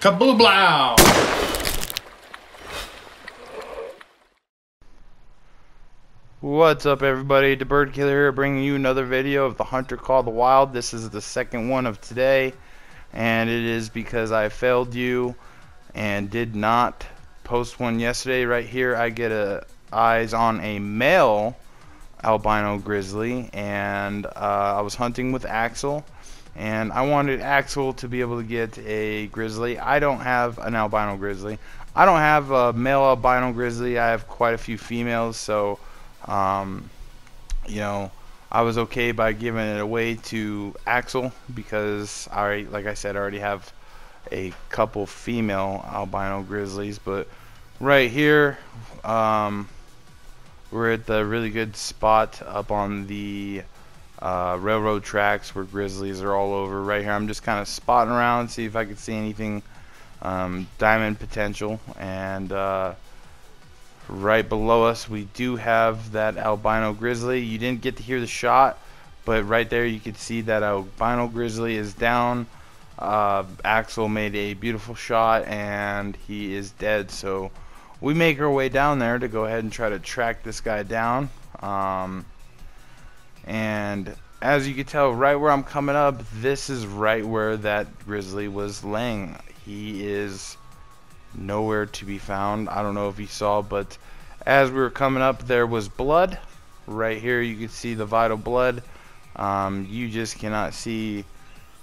Kablooblow! What's up, everybody? The Bird Killer here, bringing you another video of The Hunter Call of the Wild. This is the second one of today, and it is because I failed you and did not post one yesterday. Right here, I get eyes on a male albino grizzly, and I was hunting with Axel. And I wanted Axel to be able to get a grizzly. I don't have an albino grizzly. I don't have a male albino grizzly. I have quite a few females, so you know, I was okay by giving it away to Axel because I, like I said, I already have a couple female albino grizzlies. But right here, we're at the really good spot up on the railroad tracks where grizzlies are all over. Right here I'm just kind of spotting around, see if I could see anything diamond potential. And right below us we do have that albino grizzly. You didn't get to hear the shot, but right there you could see that albino grizzly is down. Axel made a beautiful shot and he is dead, so we make our way down there to go ahead and try to track this guy down. And as you can tell, right where I'm coming up, this is right where that grizzly was laying. He is nowhere to be found. I don't know if you saw, but as we were coming up, there was blood. Right here you can see the vital blood. You just cannot see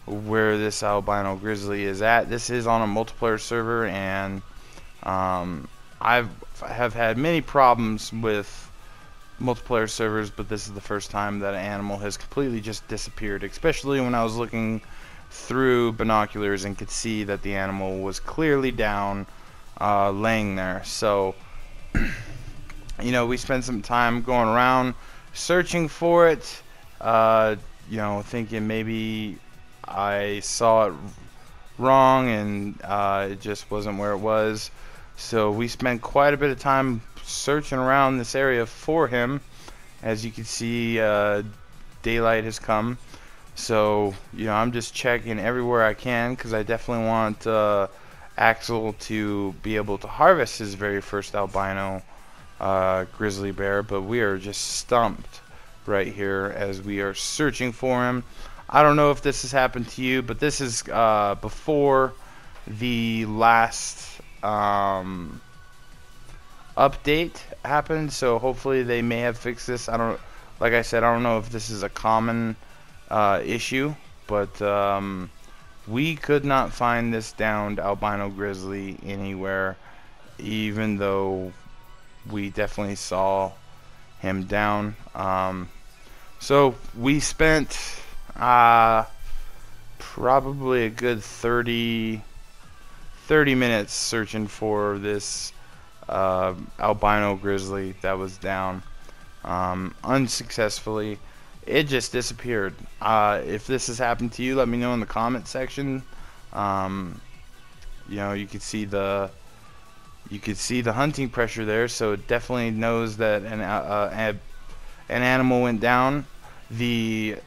where this albino grizzly is at. This is on a multiplayer server, and I have had many problems with multiplayer servers, but this is the first time that an animal has completely just disappeared, especially when I was looking through binoculars and could see that the animal was clearly down, laying there. So you know, we spent some time going around searching for it, you know, thinking maybe I saw it wrong and it just wasn't where it was. So we spent quite a bit of time searching around this area for him. As you can see, daylight has come, so you know, I'm just checking everywhere I can because I definitely want Axel to be able to harvest his very first albino grizzly bear. But we are just stumped right here as we are searching for him. I don't know if this has happened to you, but this is before the last update happened, so hopefully they may have fixed this. I don't, like I said, I don't know if this is a common issue, but we could not find this downed albino grizzly anywhere, even though we definitely saw him down. So we spent probably a good 30 minutes searching for this albino grizzly that was down, unsuccessfully. It just disappeared. If this has happened to you, let me know in the comment section. You know, you could see the hunting pressure there, so it definitely knows that an animal went down. The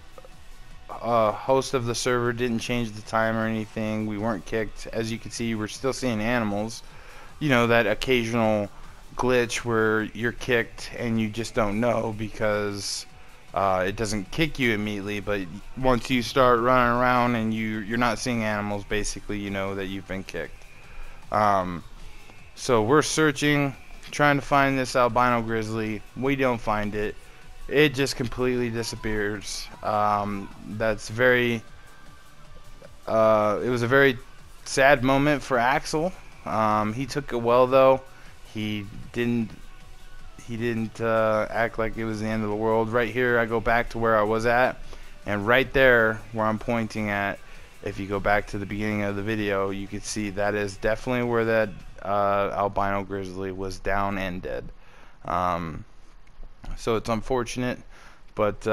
host of the server didn't change the time or anything. We weren't kicked. As you can see, we're still seeing animals. You know, that occasional glitch where you're kicked and you just don't know because it doesn't kick you immediately, but once you start running around and you're not seeing animals, basically you know that you've been kicked. So we're searching, trying to find this albino grizzly. We don't find it. It just completely disappears. That's very it was a very sad moment for Axel. He took it well, though. He didn't act like it was the end of the world. Right here I go back to where I was at, and right there where I'm pointing at, if you go back to the beginning of the video, you can see that is definitely where that albino grizzly was down and dead. So it's unfortunate, but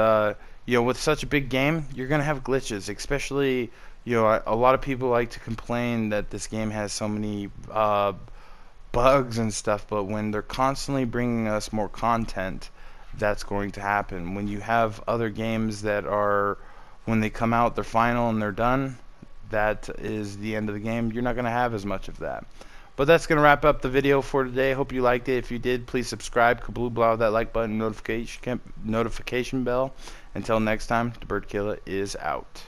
you know, with such a big game you're gonna have glitches, especially, you know, a lot of people like to complain that this game has so many bugs and stuff, but when they're constantly bringing us more content, that's going to happen. When you have other games that are, when they come out, they're final and they're done, that is the end of the game. You're not going to have as much of that. But that's going to wrap up the video for today. Hope you liked it. If you did, please subscribe, kablooh, blow that like button, notification bell. Until next time, The Bird Killer is out.